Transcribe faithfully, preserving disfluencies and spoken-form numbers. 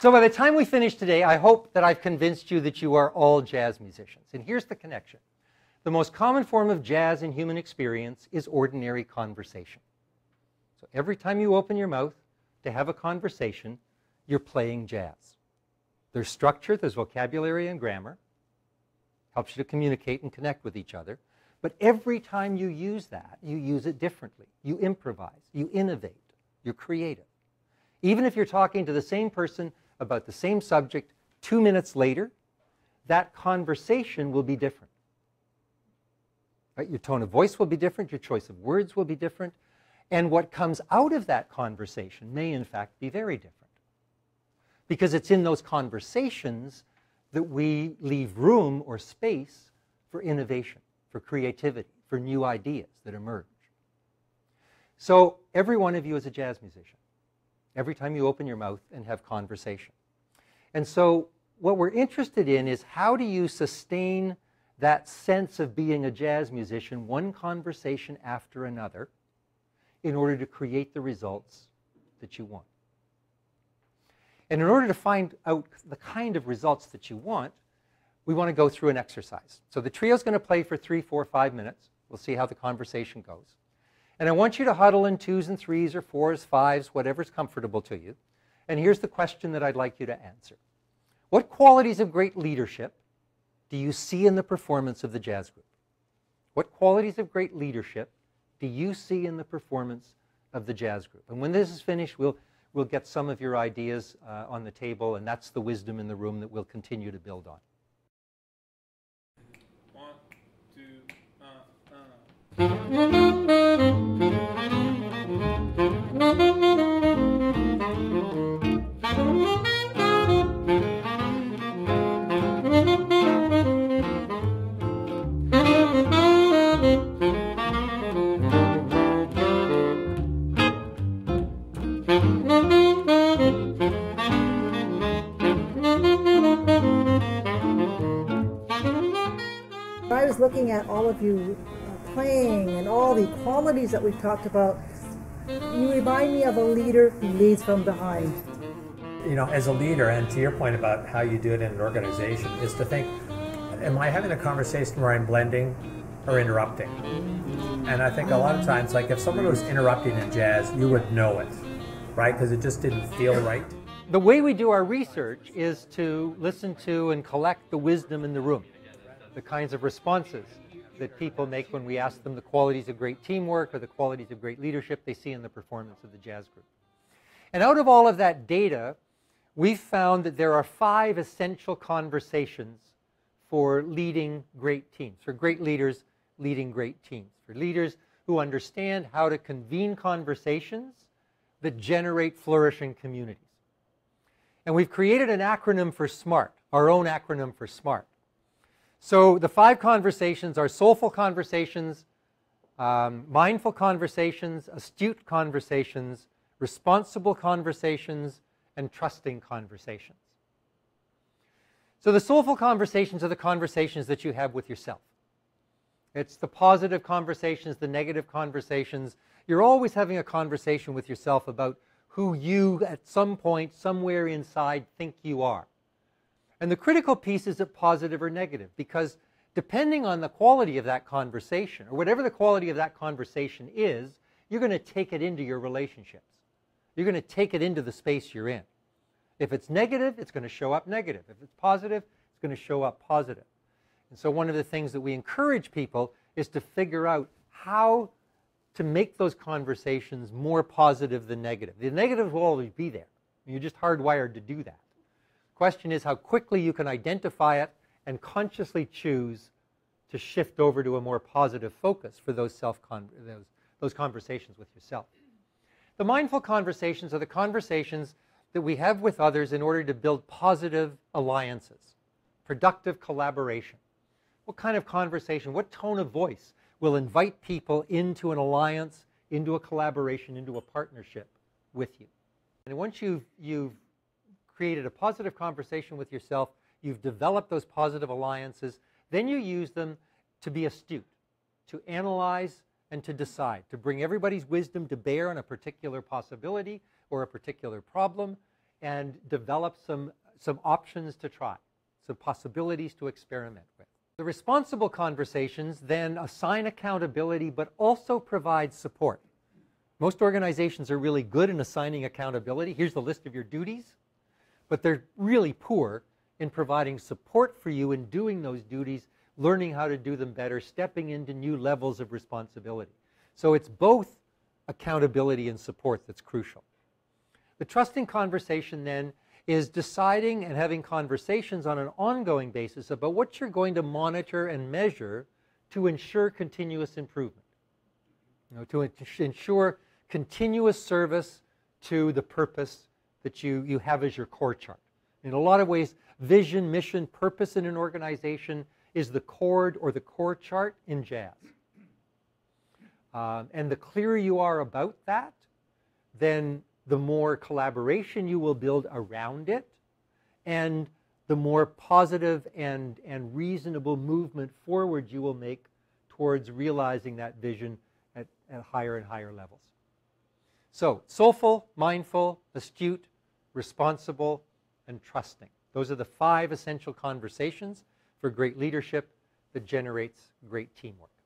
So by the time we finish today, I hope that I've convinced you that you are all jazz musicians. And here's the connection. The most common form of jazz in human experience is ordinary conversation. So every time you open your mouth to have a conversation, you're playing jazz. There's structure, there's vocabulary and grammar. Helps you to communicate and connect with each other. But every time you use that, you use it differently. You improvise, you innovate, you're creative. Even if you're talking to the same person about the same subject two minutes later, that conversation will be different. Right? Your tone of voice will be different, your choice of words will be different, and what comes out of that conversation may in fact be very different. Because it's in those conversations that we leave room or space for innovation, for creativity, for new ideas that emerge. So every one of you is a jazz musician. Every time you open your mouth and have conversation. And so what we're interested in is, how do you sustain that sense of being a jazz musician, one conversation after another, in order to create the results that you want? And in order to find out the kind of results that you want, we want to go through an exercise. So the trio's going to play for three, four, five minutes. We'll see how the conversation goes. And I want you to huddle in twos and threes or fours, fives, whatever's comfortable to you. And here's the question that I'd like you to answer. What qualities of great leadership do you see in the performance of the jazz group? What qualities of great leadership do you see in the performance of the jazz group? And when this is finished, we'll, we'll get some of your ideas uh, on the table, and that's the wisdom in the room that we'll continue to build on. One, two, uh, uh. I was looking at all of you playing and all the qualities that we've talked about. You remind me of a leader who leads from behind. You know, as a leader, and to your point about how you do it in an organization, is to think, am I having a conversation where I'm blending or interrupting? And I think a lot of times, like if someone was interrupting in jazz, you would know it, right? Because it just didn't feel right. The way we do our research is to listen to and collect the wisdom in the room, the kinds of responses that people make when we ask them the qualities of great teamwork or the qualities of great leadership they see in the performance of the jazz group. And out of all of that data, we found that there are five essential conversations for leading great teams, for great leaders leading great teams, for leaders who understand how to convene conversations that generate flourishing communities. And we've created an acronym for SMART, our own acronym for SMART. So the five conversations are soulful conversations, um, mindful conversations, astute conversations, responsible conversations, and trusting conversations. So the soulful conversations are the conversations that you have with yourself. It's the positive conversations, the negative conversations. You're always having a conversation with yourself about who you, at some point, somewhere inside, think you are. And the critical piece is it positive or negative, because depending on the quality of that conversation, or whatever the quality of that conversation is, you're going to take it into your relationships. You're going to take it into the space you're in. If it's negative, it's going to show up negative. If it's positive, it's going to show up positive. And so one of the things that we encourage people is to figure out how to make those conversations more positive than negative. The negative will always be there. You're just hardwired to do that. The question is how quickly you can identify it and consciously choose to shift over to a more positive focus for those, self con those, those conversations with yourself. The mindful conversations are the conversations that we have with others in order to build positive alliances, productive collaboration. What kind of conversation, what tone of voice will invite people into an alliance, into a collaboration, into a partnership with you? And once you've, you've created a positive conversation with yourself, You've developed those positive alliances. Then you use them to be astute, to analyze and to decide, to bring everybody's wisdom to bear on a particular possibility or a particular problem, and develop some, some options to try, some possibilities to experiment with. The responsible conversations then assign accountability but also provide support. Most organizations are really good in assigning accountability. Here's the list of your duties, but they're really poor in providing support for you in doing those duties, learning how to do them better, stepping into new levels of responsibility. So it's both accountability and support that's crucial. The trusting conversation then is deciding and having conversations on an ongoing basis about what you're going to monitor and measure to ensure continuous improvement, you know, to ensure continuous service to the purpose that you, you have as your core chart. In a lot of ways, vision, mission, purpose in an organization is the chord or the core chart in jazz. Um, and the clearer you are about that, then the more collaboration you will build around it, and the more positive and, and reasonable movement forward you will make towards realizing that vision at, at higher and higher levels. So, soulful, mindful, astute, responsible, and trusting. Those are the five essential conversations for great leadership that generates great teamwork.